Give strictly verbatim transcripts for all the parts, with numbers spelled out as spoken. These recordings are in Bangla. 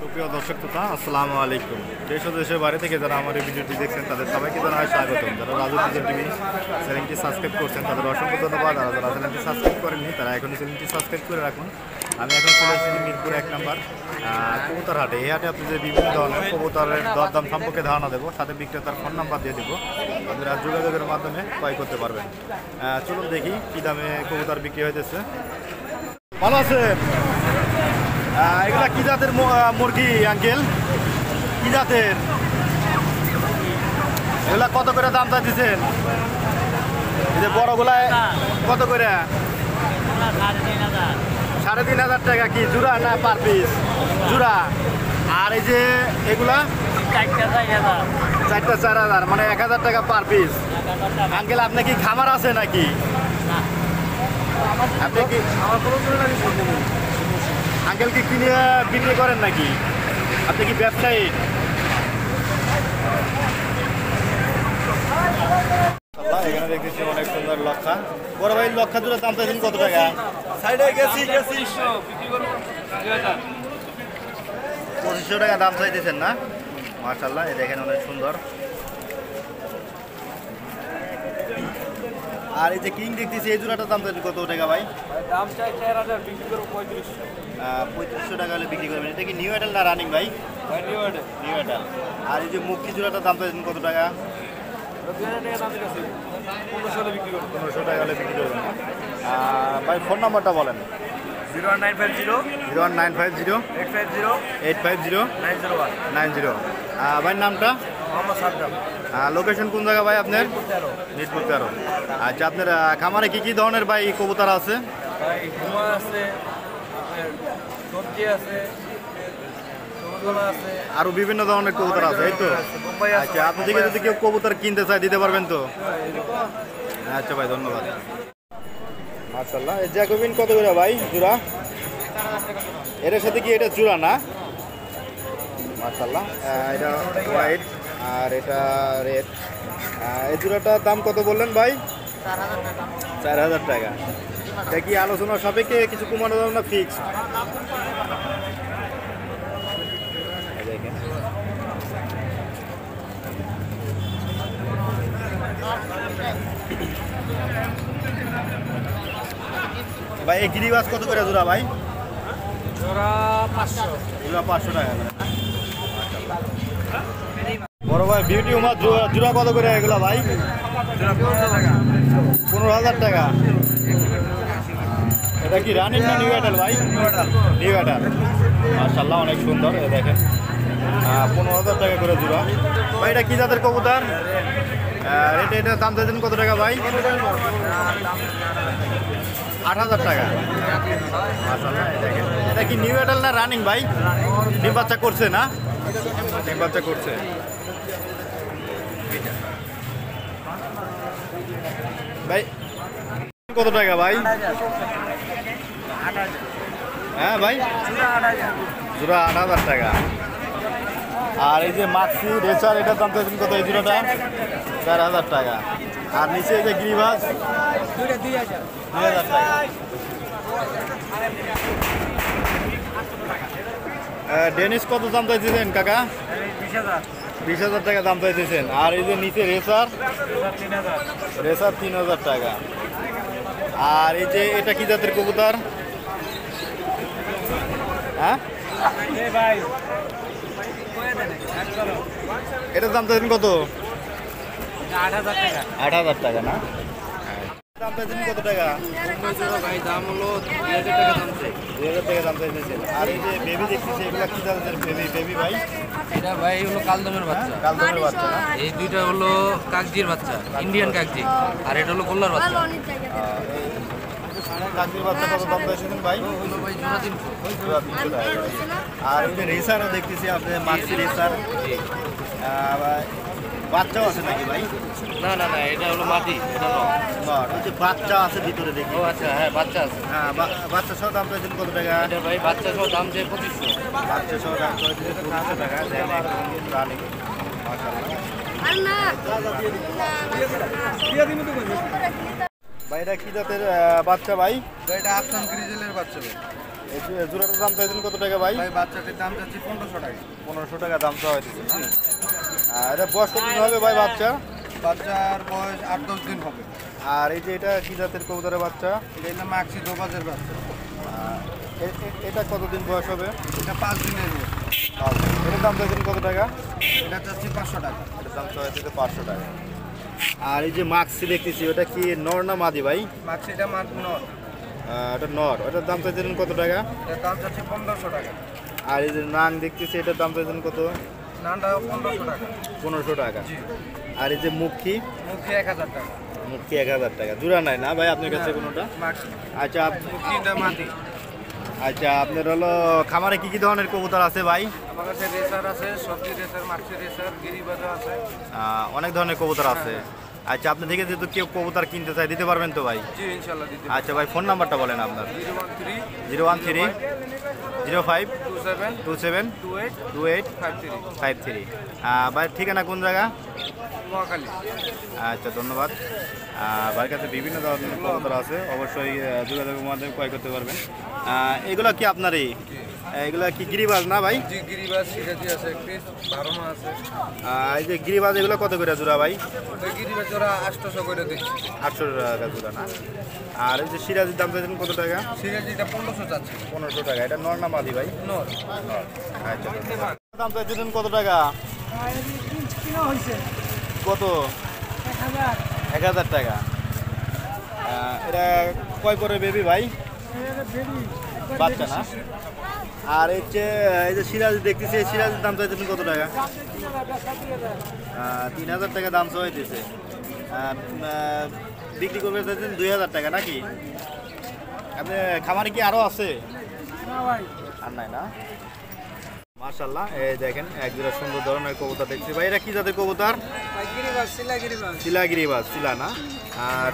সুপ্রিয় দর্শক শ্রোতা আসসালামু আলাইকুম। দেশ ও দেশের বাইরে থেকে যারা আমার এই ভিডিওটি দেখছেন তাদের সবাইকে জানাই স্বাগতম। যারা রাজু টিজন টিভি চ্যানেলটি সাবস্ক্রাইব করছেন তাদের অসংখ্য ধন্যবাদ। আর যারা চ্যানেলটি সাবস্ক্রাইব করেননি তারা এখনই চ্যানেলটি সাবস্ক্রাইব করে রাখুন। আমি এখন চলে এসেছি মিরপুর এক নম্বর কবুতর হাটে। এই হাটে আপনাদের বিভিন্ন ধরনের কবুতরের দরদাম সম্পর্কে ধারণা দেবো, সাথে বিক্রেতার ফোন নাম্বার দিয়ে দেবো, আপনারা যোগাযোগের মাধ্যমে ক্রয় করতে পারবেন। চলুন দেখি কী দামে কবুতর বিক্রি হয়েছে। ভালো আছে। এগুলা কি জাতের মুরগি আঙ্কেল? কি জাতের এগুলা? কত করে দাম চাইছেন? এই যে বড়গুলায় কত করে? সাড়ে তিন হাজার টাকা। কি জোড়া না পার পিস? জোড়া। আর এই যে এগুলা চারটা চার হাজার, মানে এক হাজার টাকা পার পিস। আঙ্কেল আপনি কি খামার আছে নাকি? আপনি কি আঙ্কেল কি কিনে বিক্রি করেন নাকি? আপনি কি ব্যবসায়ী? এখানে দেখতেছি অনেক সুন্দর লক্ষা। বড় ভাই লক্ষা জোড়া দাম চাইছেন কত টাকা? পঁচিশশো টাকা দাম চাইতেছেন না? মাশাআল্লাহ, এ দেখেন অনেক সুন্দর। আর এই যে কিং দেখতেছি, এই জোড়াটার দাম চাইছেন কত টাকা ভাই? দাম চাই চার হাজার, বিক্রি করবো পঁয়ত্রিশশো। পঁয়ত্রিশশো টাকা হলে বিক্রি করবেন। এটা কি নিউ অ্যাডাল না রানিং ভাই? নিউ অ্যাডাল। নিউ অ্যাডাল। আর এই যে মুক্তি জোড়াটার দাম চাইছেন কত টাকা? পনেরোশো হলে বিক্রি করবেন। পনেরোশো টাকা হলে বিক্রি করবেন। ভাই ফোন নাম্বারটা বলেন। Zero one nine five zero zero one nine five zero eight five zero eight five zero nine zero one nine zero. ভাইয়ের নামটা? মোহাম্মদ সাদ্দাম। লোকেশন কোন জায়গা ভাই আপনার? মিরপুর তেরো। আচ্ছা, আপনার খামারে কী কী ধরনের ভাই কবুতর আছে? আছে আরো বিভিন্ন ধরনের কবুতর আছে, এই তো? আচ্ছা, আপনি থেকে যদি কেউ কবুতর কিনতে চাই দিতে পারবেন তো? আচ্ছা ভাই ধন্যবাদ। মাশাআল্লাহ, এই জ্যাকোবিন কত করে ভাই জোড়া? এটার সাথে কি এটা জোড়া না? মাশাআল্লাহ, এটা হোয়াইট আর এটা রেড। এই জোড়াটার দাম কত বললেন ভাই? চার হাজার টাকা। এটা কি আলোচনা সাপেক্ষে কিছু কমানো যাবে না ফিক্স? ভাই এই গিরিবাজ কত করে জোড়া ভাই? জোড়া পাঁচশো। জোড়া পাঁচশো টাকা। বড় ভাই বিউটি উমার জোড়া কত করে এগুলো ভাই? পনেরো হাজার টাকা। এটা কি রানিং না নিউ অ্যাডাল ভাই? নিউ অ্যাডাল। মাশাআল্লাহ অনেক সুন্দর, এ দেখেন পনেরো হাজার টাকা করে জোড়া। ভাই এটা কি জাতের কবুতর? এটা এটার দাম চাইছেন কত টাকা ভাই? আট হাজার টাকা। মাশাআল্লাহ, এটা কি নিউ অ্যাডাল না রানিং ভাই? ডিম বাচ্চা করছে না? ডিম বাচ্চা করছে। ভাই কত টাকা ভাই? হ্যাঁ ভাই জোড়া আট হাজার টাকা। আর এই যে মাক্সি রেসার এটার দাম চাইছেন কত? এই জোড়াটা চার হাজার টাকা। আর নিচে এই যে গ্রিভাস দুই হাজার টাকা। ডেনিস কত দাম চাইছেন কাকা? বিশ হাজার টাকা দাম চাইছেন। আর এই যে নিচে রেসার রেসার তিন হাজার টাকা। আর এই যে এটা কি জাতের কবুতর? হ্যাঁ এটার দাম চাইছেন কত? আট হাজার টাকা। আট হাজার টাকা না? দাম চাইছেন কত টাকা? দাম হলো দুই হাজার টাকা। দুই হাজার টাকা দাম চাইছেন। আর এই যে বেবি দেখতেছি, এগুলা কি জাতের বেবি বেবি ভাই? এটা ভাই হলো কালদমের বাচ্চা। কালদমের বাচ্চা না? এই দুইটা হলো কাকজির বাচ্চা, ইন্ডিয়ান কাকজি। আর এটা হলো গোল্লার বাচ্চা। কাকজির বাচ্চা কত দাম চাইছেন ভাই? হলো ভাই জোড়া তিনশো টাকা। আর এই যে রেসারও দেখতেছি আপনি, মাক্সি রেসার বাচ্চাও আছে নাকি ভাই? না না না, এটা হলো মাটি। এটা হচ্ছে বাচ্চা আছে ভিতরে দেখি। ও আচ্ছা, হ্যাঁ বাচ্চা আছে। হ্যাঁ বাচ্চা সহ দাম চাইছেন কত টাকা? এটা ভাই বাচ্চা সহ দাম চাই পঁচিশশো। বাচ্চা সহ দাম চাইছে পঁচিশশো টাকা। ভাই এটা কি জাতের বাচ্চা ভাই? এটা আফসান গ্রিজেলের বাচ্চা ভাই। জোড়াটার দাম চাইছেন কত টাকা ভাই? ভাই বাচ্চাটির দাম চাচ্ছি পনেরোশো টাকা। পনেরোশো টাকা দাম চাওয়া হয়েছে। আর এটা বয়স কতদিন হবে ভাই বাচ্চা? বাচ্চার বয়স আট দশ দিন হবে। আর এই যে এটা কি জাতের কবুতরের বাচ্চা? এটা মাক্সি দোবাজের বাচ্চা। এটা কতদিন বয়স হবে? এটা পাঁচ দিনের বয়স। এটার দাম চাইছেন কত টাকা? এটা চাচ্ছি পাঁচশো টাকা। এটার দাম চাওয়া হয়েছে পাঁচশো টাকা। আর এই যে মাক্সি দেখতেছি, ওটা কি নর না মাদি ভাই? মাক্সিটা নর। এটা নর। এটার দাম চাইছেন কত টাকা? এটার দাম চাচ্ছে পনেরোশো টাকা। আর এই যে নাং দেখতেছি, এটার দাম চাইছেন কত? নানটা পনেরোশো টাকা। পনেরোশো টাকা। আর এই যে মুখী? মুখী এক হাজার টাকা। মুখী এক হাজার টাকা। জোড়া নাই না ভাই আপনার কাছে কোনোটা? আচ্ছা মুখীটা মাদি। আচ্ছা আপনার হলো খামারে কি কি ধরনের কবুতর আছে ভাই? আমার কাছে রেসার আছে, সবজি রেসার, মাক্সি রেসার, গিরিবাজ আছে, অনেক ধরনের কবুতর আছে। আচ্ছা আপনি থেকে যেহেতু কেউ কবুতর কিনতে চাই দিতে পারবেন তো ভাই? জি ইনশাআল্লাহ দিতে। আচ্ছা ভাই ফোন নাম্বারটা বলেন আপনার। Zero one three zero five two seven two seven two eight two eight five three. ভাই ঠিকানা কোন জায়গা? নোয়াখালী। আচ্ছা ধন্যবাদ। ভাইয়ের কাছে বিভিন্ন ধরনের কবুতর আছে, অবশ্যই যোগাযোগের মাধ্যমে ক্রয় করতে পারবেন। এগুলো কি আপনারই? এগুলো কি গিরিবাজ না ভাই? জি গিরিবাজ শিকাজি আছে, পিস বারোনা আছে। এই যে গিরিবাজ এগুলো কত করে জোড়া ভাই? গিরিবাজ জোড়া আটশো করে দিচ্ছি। আটশো টাকা জোড়া না? আর এই যে সিরাজির দাম চাইছেন কত টাকা? সিরাজিটা পনেরোশো চাচ্ছি। পনেরোশো টাকা। এটা নর না মাদি ভাই? নর। আচ্ছা দাম চাইছেন কত টাকা? কত? এক হাজার টাকা। এটা কয় করে বেবি ভাই? বাচ্চা না? আর এই যে এই যে সিরাজ দেখতেছি, এই সিরাজের দাম চাইছেন কত টাকা? তিন হাজার টাকা দাম চাইতেছে। বিক্রি করবে চাইছেন দুই হাজার টাকা নাকি? আপনি খামারে কি আরও আছে? আর নাই না? মাশাআল্লাহ। এই দেখেন একজোড়া সুন্দর ধরনের কবুতর দেখছি ভাই। এটা কি জাতের কবুতর? শিলাগিরিবাজ। শিলা না?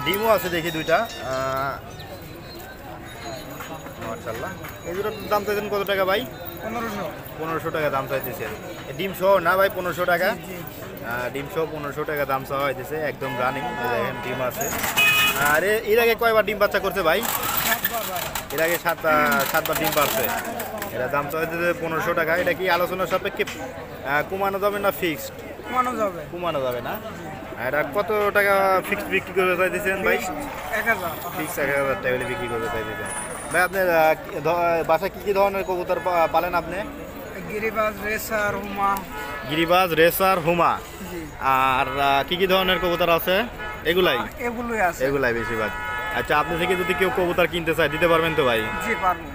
ডিমও আছে দেখি দুইটা। মাশাআল্লাহ। এই দুটোর দাম চাইছেন কত টাকা ভাই? পনেরোশো। পনেরোশো টাকা দাম চাইতেছেন। ডিম সহ না ভাই? পনেরোশো টাকা। ডিম সহ পনেরোশো টাকা দাম চাওয়া হইতেছে। একদম রানিং দেখেন ডিম আছে। আর এর আগে কয়বার ডিম বাচ্চা করছে ভাই? এর আগে সাত সাতবার ডিম পাচ্ছে। এটা দাম চাইতেছে পনেরোশো টাকা। এটা কি আলোচনার সাপেক্ষে কমানো যাবে না ফিক্সড? কমানো যাবে। কমানো যাবে না? এটা কত টাকা ফিক্সড বিক্রি করতে চাইতেছেন ভাই? এক হাজার। ফিক্সড এক হাজার টাকা বিক্রি করতে চাইতেছেন ভাই। আপনার বাসায় কী কী ধরনের কবুতর পালেন আপনি? গিরিবাজ, রেসার, হুমা। গিরিবাজ, রেসার, হুমা। আর কী কী ধরনের কবুতর আছে? এগুলাই? এগুলোই আছে। এগুলাই বেশিরভাগ। আচ্ছা আপনি থেকে যদি কেউ কবুতর কিনতে চায় দিতে পারবেন তো ভাই? জি পারবো।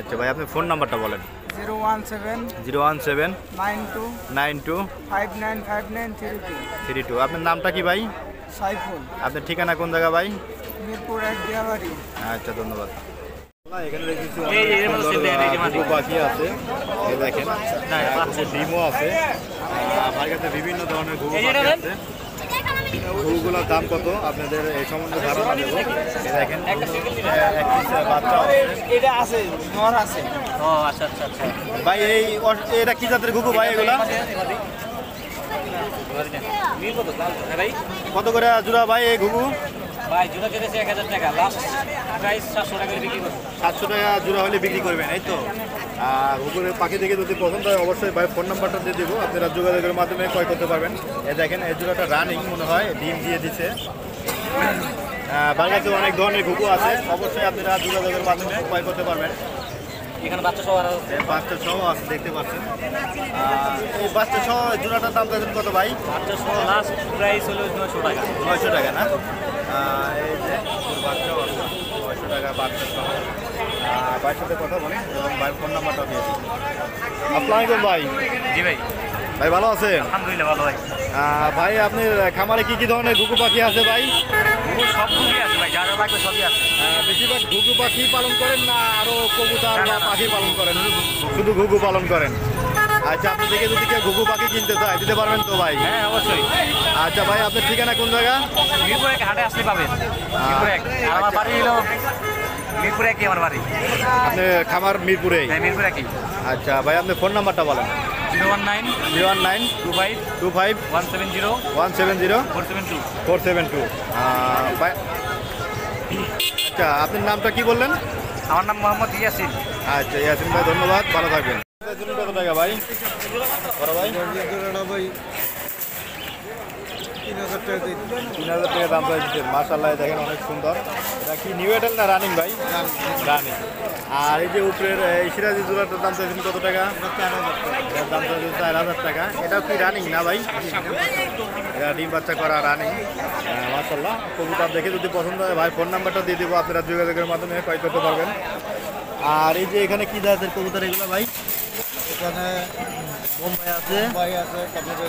আচ্ছা ভাই আপনি ফোন নাম্বারটা বলেন। Zero one seven zero one seven nine two nine two five nine five nine three two. আপনার নামটা কি ভাই? সাইফুল। আপনার ঠিকানা কোন জায়গা ভাই? মিরপুর এক দিয়াবাড়ি। আচ্ছা ধন্যবাদ। এখানে দেখেছি পাখি আছে, দেখেন ডিমও আছে। আমার কাছে বিভিন্ন ধরনের ঘুঘু পাখি আছে। ঘুঘুগুলোর দাম কত আপনাদের এই সম্বন্ধে ধারণা দেব। দেখেন বাচ্চা এটা আছে, নর আছে। ও আচ্ছা আচ্ছা আচ্ছা ভাই। এই এটা কি জাতের ঘুঘু ভাই? এগুলা কত করে জোড়া ভাই এই ঘুঘু? ভাই জোড়া কেটেছে এক হাজার টাকা। লাস্ট প্রাইস সাতশো টাকা বিক্রি করবো। সাতশো টাকা জোড়া হলে বিক্রি করবেন এই তো। আর ঘুঘুরের পাখি থেকে যদি পছন্দ হয় অবশ্যই ভাই ফোন নাম্বারটা দিয়ে দেবো, আপনারা যোগাযোগের মাধ্যমে ক্রয় করতে পারবেন। এ দেখেন এই জোড়াটা রানিং মনে হয়, ডিম দিয়ে দিচ্ছে। ভাইয়ের কাছে অনেক ধরনের ঘুঘু আছে, অবশ্যই আপনারা যোগাযোগের মাধ্যমে ক্রয় করতে পারবেন। এখানে বাচ্চা সহ আছে। বাচ্চা সহ আছে দেখতে পাচ্ছেন। এই বাচ্চা সহ জোড়াটার দাম চাইছেন কত ভাই? বাচ্চা সহ লাস্ট প্রাইস হলো নয়শো টাকা। নয়শো টাকা না? এই যে বাচ্চা আছে নয়শো টাকা বাচ্চা সহ। ভাইয়ের সাথে কথা বলি এবং ভাইয়ের ফোন নাম্বারটা দিয়ে দিই। আসসালামু আলাইকুম ভাই। জি ভাই। ভাই ভালো আছেন? আলহামদুলিল্লাহ ভালো ভাই। ভাই আপনার খামারে কী কী ধরনের ঘুঘু পাখি আছে ভাই? সব ঘুঘুই আছে ভাই, যা যা লাগবে সবই আছে। বেশিরভাগ ঘুঘু পাখি পালন করেন না আরও কবুতর বা পাখি পালন করেন? শুধু ঘুঘু পালন করেন। আচ্ছা আপনি থেকে যদি কেউ ঘুঘু পাখি কিনতে চায় দিতে পারবেন তো ভাই? হ্যাঁ অবশ্যই। আচ্ছা ভাই আপনার ঠিকানা কোন জায়গা? মিরপুর এক হাটে আসলে পাবেন। মিরপুর এক। আমার বাড়ি হলো মিরপুরে কি? আমার বাড়ি আপনি খামার মিরপুরে? হ্যাঁ মিরপুর একই। আচ্ছা ভাই আপনি ফোন নাম্বারটা বলেন। Zero one nine zero one nine two five two five one seven zero one seven zero four seven two four seven two. আচ্ছা আপনার নামটা কি বললেন? আমার নাম মোহাম্মদ ইয়াসিন। আচ্ছা ইয়াসিন ভাই ধন্যবাদ, ভালো থাকবেন। ভাই বড় ভাই ভাই তিন হাজার টাকা তিন হাজার টাকা দাম পাইছেন, মাশাআল্লাহ দেখেন অনেক সুন্দর। এটা কি নিউ এডেল না রানিং ভাই? রানিং। আর এই যে উপরের এই সিরাজি জোড়াটার দাম চাইছেন কত টাকা? দাম চাইছেন চার হাজার টাকা। এটাও কি রানিং না ভাই? এটা ডিম বাচ্চা করা রানিং, মাশাআল্লাহ। কবিতা দেখে যদি পছন্দ হয় ভাই ফোন নাম্বারটা দিয়ে দেবো, আপনারা যোগাযোগের মাধ্যমে ক্রয় করতে পারবেন। আর এই যে এখানে কি জাতের কবুতর এগুলো ভাই? এখানে বোম্বাই আছে, বোম্বাই আছে, তারপরে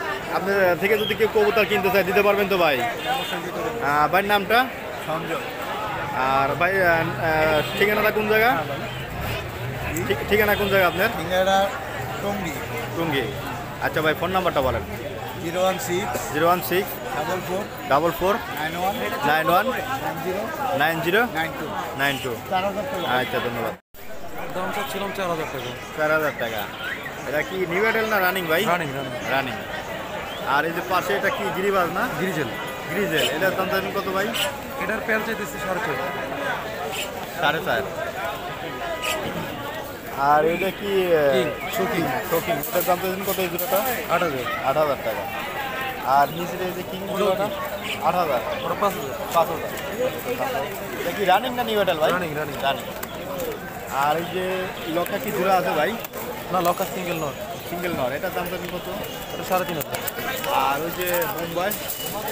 আপনার থেকে যদি কেউ কবুতর কিনতে চাই দিতে পারবেন তো ভাই? ভাইয়ের নামটা? সঞ্জয়। আর ভাই ঠিকানাটা কোন জায়গা? ঠিকানা কোন জায়গা আপনার? ঠিকানা টঙ্গী। টঙ্গী, আচ্ছা। ভাই ফোন নাম্বারটা বলেন। Zero one six zero one six double four double four nine one nine one nine zero nine two nine two. আচ্ছা ধন্যবাদ। দামটা ছিল চার হাজার টাকা। চার হাজার টাকা। এটা কি নিউ এডেল না রানিং ভাই? Running running. আর এই যে পাশে এটা কি গিরিবাজ না? গ্রিজেল। গ্রিজেল, এটার দাম জানেন কত ভাই? এটার প্যান্ট চাইতেছি সাড়ে ছয় সাড়ে চার। আর এটা কি শৌখিন? শৌখিন, এটার দাম চাইছেন কত? এই জোড়াটা আট হাজার আট হাজার টাকা। আর নিচের এই যে কিং জোড়াটা আট হাজার পাঁচ হাজার পাঁচ হাজার। এটা কি রানিং না নিউ এডেল ভাই? Running running running. আর এই যে লক্ষা কি জোড়া আছে ভাই? না লক্ষা সিঙ্গেল নট। সিঙ্গেল নট, এটার দাম জানেন কত? এটা সাড়ে তিন হাজার। আর ওই যে মুম্বাই,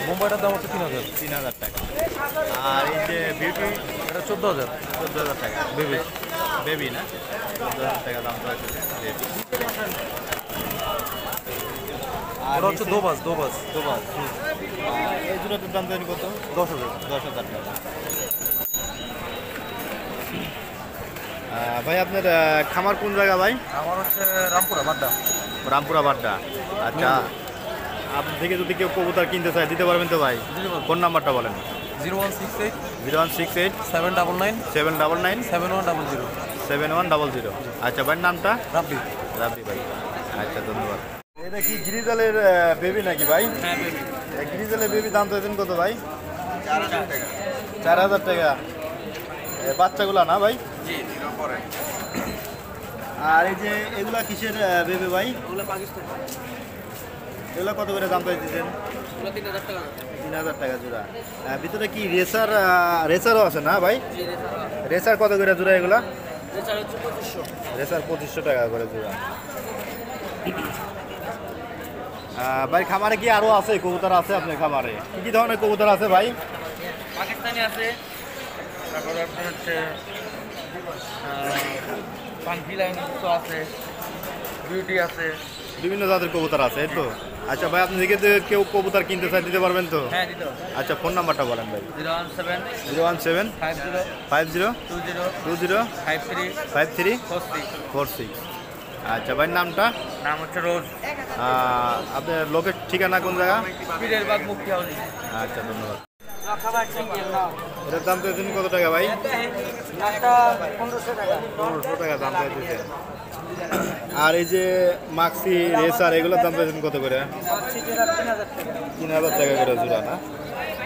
মুম্বাইটার দাম হচ্ছে তিন হাজার তিন হাজার টাকা। আর এই যে বিউটি, এটা চোদ্দো হাজার চোদ্দো হাজার টাকা। বেবি বেবি না? চোদ্দো হাজার টাকা দাম পাচ্ছে। আর হচ্ছে দোবাস দোবাস দোবাস, এই দুটোর দাম জানি কত? দশ হাজার দশ হাজার টাকা। ভাই আপনার খামার কোন জায়গা ভাই? আমার হচ্ছে রামপুরা বাড্ডা। রামপুরা বাড্ডা, আচ্ছা। আপনি থেকে যদি কেউ কবুতর কিনতে চায় দিতে পারবেন তো ভাই? ফোন নাম্বারটা বলেন। Zero one six eight zero one six eight seven double nine seven double nine seven one double zero seven one double zero. আচ্ছা ভাইয়ের নামটা? রাব্বি। রাব্বি ভাই, আচ্ছা ধন্যবাদ। এটা কি গ্রিজালের বেবি নাকি ভাই? গ্রিজালের বেবি, দাম চাইছেন কত ভাই? চার হাজার টাকা। চার হাজার টাকা। বাচ্চাগুলা না ভাই? আর এই যে এগুলা কিসের বেবি ভাই? পাকিস্তান। এগুলো কত করে দাম পাইতেছেন? তিন হাজার টাকা জোড়া। ভিতরে কি রেসার রেসারও আছে না ভাই? রেসার কত করে জোড়া এগুলা? রেসার পঁচিশশো টাকা করে জোড়া। ভাই খামারে কি আরো আছে কবুতর? আছে আপনার খামারে কি কি ধরনের কবুতর আছে ভাই? পাকিস্তানি আছে, তারপরে আপনার হচ্ছে পানভি লাইন আছে, বিউটি আছে, বিভিন্ন জাতের কবুতর আছে, এই তো। আচ্ছা ভাই আপনি থেকে কেউ কবুতর কিনতে চাই দিতে পারবেন তো? হ্যাঁ দিতে পারবো। আচ্ছা ফোন নাম্বারটা বলেন ভাই। Zero one seven zero one seven five zero five zero two zero two zero five three five three four six four six. আচ্ছা ভাইয়ের নামটা? নাম হচ্ছে রোজ। আপনার লোকের ঠিকানা কোন জায়গা? পীরেরবাগ মুক্তি হাউস। আচ্ছা ধন্যবাদ। এটার দাম চাইছেন কত টাকা ভাই? পনেরোশো টাকা। পনেরোশো টাকা দাম চাইছে। আর এই যে মাক্সি রেসার, এগুলোর দাম চাইছেন কত করে? তিন হাজার টাকা করে জোড়া না?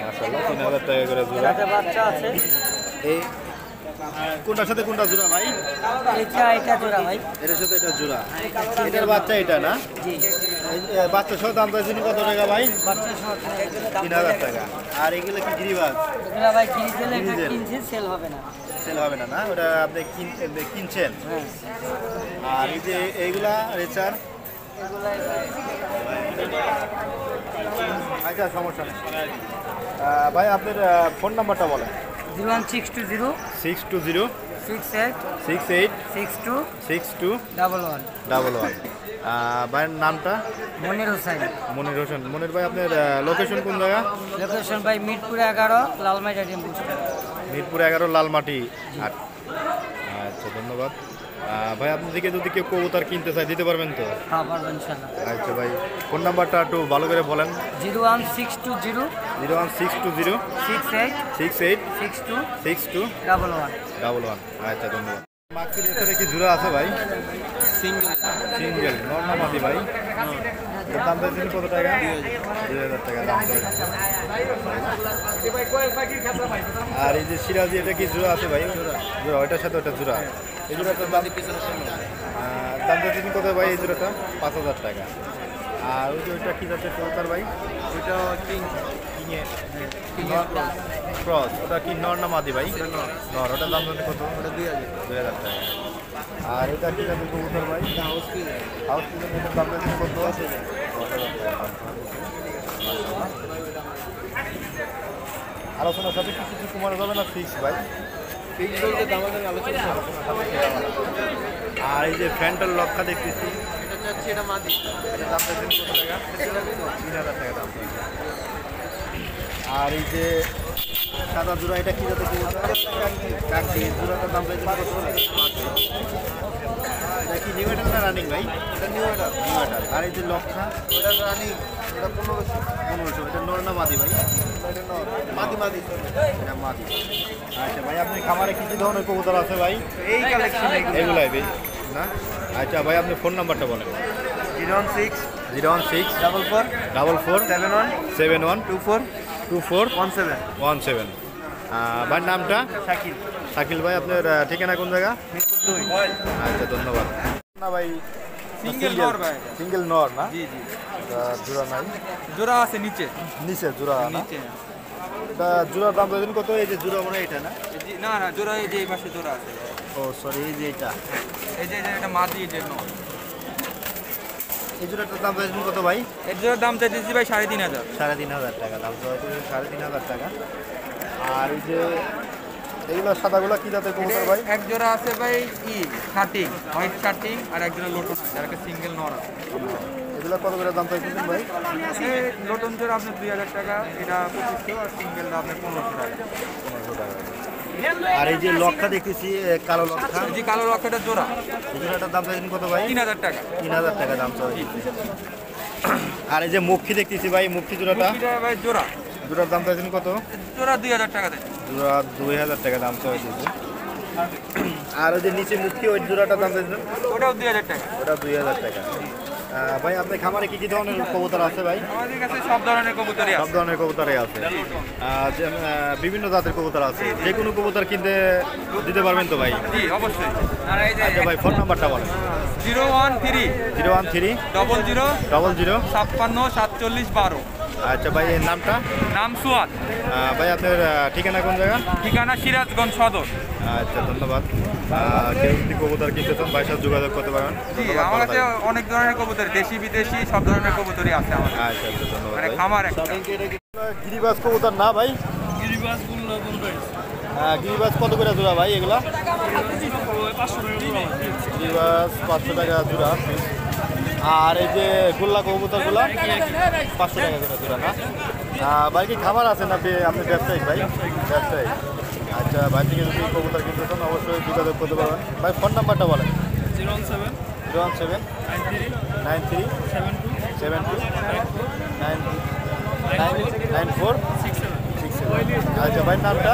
মাশাআল্লাহ, তিন হাজার টাকা করে জোড়া। এই কোনটার সাথে কোনটা জোড়া ভাই? এটার সাথে এটা জোড়া। এটার বাচ্চা এটা না? বাচ্চা সহ দাম চাইছেন কত টাকা ভাই? তিন হাজার টাকা। আর এগুলো কি গিরিবাজ? সেল হবে না, সেল হবে না না? ওটা আপনি কিনছেন। আর এই যে এইগুলা রেচার? আচ্ছা সমস্যা নেই। ভাই আপনার ফোন নাম্বারটা বলেন। Zero one six two zero six two zero six eight six eight six two six two double one double one. ভাইয়ের নামটা? মনির হোসেন। মনির হোসেন। মনির ভাই আপনার লোকেশন কোন জায়গা? লোকেশন ভাই মিরপুর এগারো লালমাটি। মিরপুর এগারো লালমাটি। আর ধন্যবাদ। ভাই আপনাদেরকে যদি কেউ কবুতর কিনতে চাই দিতে পারবেন তো? হ্যাঁ পারবো ইনশাআল্লাহ। আচ্ছা ভাই ফোন নাম্বারটা একটু ভালো করে বলেন। Zero one six two zero zero one six two zero six eight six two six two double one আচ্ছা ধন্যবাদ। মাক্সি এটারে কি জোড়া আছে ভাই? সিঙ্গেল সিঙ্গেল নরমাল আছে ভাই। দাম দিন কত টাকা? দুই হাজার টাকা দাম। আর এই যে সিরাজি এটা কি জোড়া আছে ভাই? জোড়া, ওইটার সাথে ওটা জোড়া। এই জোড়াটার দাম দিন কত ভাই? এই জোড়াটা পাঁচ হাজার টাকা। আর ওই যে ওইটা কি যাচ্ছে কবুতর ভাই? ওইটা কিং ক্রস, ওটা কি নর না মাদি ভাই? নর। ওটার দাম দিন কত? ওটা দুই হাজার দুই হাজার টাকা। আর এটা কি যাচ্ছে কবুতর ভাই? হাউস কি হাউস কি দাম দিন কত আছে? আলোচনার সাথে কিছু কিছু কমানো যাবে না ফিক্স ভাই? ফিক্স বলতে দাম আমি আলোচনা করব। আর এই যে ফ্যান্টাল লক্কা দেখতেছি এটা হচ্ছে এটা মাদি, এটা দাম কত টাকা? তিন হাজার টাকা দাম। আর এই যে সাদা জোড়া এটা কি দাম? কাকি জোড়াটার দাম কত টাকা? এটা কি নিউ অর্ডার না রানিং ভাই? এটা নিউ অর্ডার নিউ অর্ডার। আর এই যে লক্কা এটা রানিং, এটা পনেরোশো পনেরোশো। এটা নর না মাদি ভাই? মাদি মাদি এটা মাদি। আচ্ছা ভাই আপনি খামারে কি কি ধরনের কবুতর আছে ভাই এই কালেকশনে? এগুলাই ভাই না? আচ্ছা ভাই আপনি ফোন নাম্বারটা বলেন। Zero one six zero one six double four double four seven one two four two four one seven one seven. ভাই নামটা? শাকিল। শাকিল ভাই আপনার ঠিকানা কোন জায়গা? আচ্ছা ধন্যবাদ। না ভাই সিঙ্গেল নর ভাই? সিঙ্গেল নর না? জি জি। জোড়া নাই? জোড়া আছে নিচে। নিচে জোড়া না? নিচে। এটা জোড়ার দাম দিন কত? এই যে জোড়া মানে এটা না? না না জোড়া এই যে এই পাশে জোড়া আছে। ও সরি এই যে এটা। এই যে এটা মাদি এটা নর। এই জোড়াটার দাম দিন কত ভাই? এই জোড়ার দাম চাইতেছি ভাই সাড়ে তিন হাজার। সাড়ে তিন হাজার টাকা দাম। জোড়া সাড়ে তিন হাজার টাকা। আর এই যে এইগুলো সাদাগুলো কি জাতের কবুতর ভাই? এক জোড়া আছে ভাই কি শার্টিং হোয়াইট শার্টিং, আর এক জোড়া লোটন, আর একটা সিঙ্গেল নর আছে। এগুলো কত করে দাম পাইছেন ভাই? লোটন জোড়া আপনার দুই হাজার টাকা, এটা পঁচিশশো, আর সিঙ্গেলটা আপনার পনেরোশো টাকা পনেরোশো টাকা। আর এই যে লক্ষা দেখতেছি কালো লক্ষা, যে কালো লক্ষাটা জোড়া, এই জোড়াটার দাম পাইছেন কত ভাই? তিন হাজার টাকা তিন হাজার টাকা দাম চাই। আর এই যে মুখী দেখতেছি ভাই, মুখী জোড়াটা ভাই জোড়া, জোড়ার দাম চাইছেন কত? জোড়া দুই হাজার টাকা দেয়। জোড়া দুই হাজার টাকা দাম চাই। আর ওই যে নিচে মুখী ওই জোড়াটার দাম চাইছেন? ওটাও দুই হাজার টাকা। ওটা দুই হাজার টাকা। ভাই আপনার খামারে কি কি ধরনের কবুতর আছে ভাই? আমাদের কাছে সব ধরনের কবুতরই আছে। সব ধরনের কবুতরই আছে। বিভিন্ন জাতের কবুতর আছে, যে কোনো কবুতর কিনতে দিতে পারবেন তো ভাই? জি অবশ্যই। আর এই যে ভাই ফোন নাম্বারটা বলেন। Zero one three zero one three double zero double zero ছাপ্পান্ন সাতচল্লিশ বারো। আচ্ছা ভাই এর নামটা? নাম সুয়াদ। ভাই আপনার ঠিকানা কোন জায়গা? ঠিকানা সিরাজগঞ্জ সদর। আচ্ছা ধন্যবাদ। কেউ যদি কবুতর কিনতে চান ভাইয়ের সাথে যোগাযোগ করতে পারেন? আমার কাছে অনেক ধরনের কবুতর, দেশি বিদেশি সব ধরনের কবুতরই আছে আমার। আচ্ছা ধন্যবাদ। মানে খামার একটা গিরিবাজ কবুতর না ভাই? গিরিবাজ গুলো কোন ভাই? গিরিবাজ কত করে জোড়া ভাই এগুলা? গিরিবাজ পাঁচশো টাকা জোড়া। আর এই যে গোল্লা কবুতরগুলো পাঁচশো টাকা করে জোড়া না? ভাই কি খামার আছে না আপনি ব্যবসায়ী ভাই? ব্যবসায়ী। আচ্ছা ভাই থেকে যদি কবুতর কিনতে চান অবশ্যই যোগাযোগ করতে পারবেন। ভাই ফোন নাম্বারটা বলেন। Zero one seven nine three seven two nine four six seven. আচ্ছা ভাই নামটা?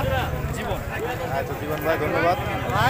জীবন। আচ্ছা জীবন ভাই ধন্যবাদ।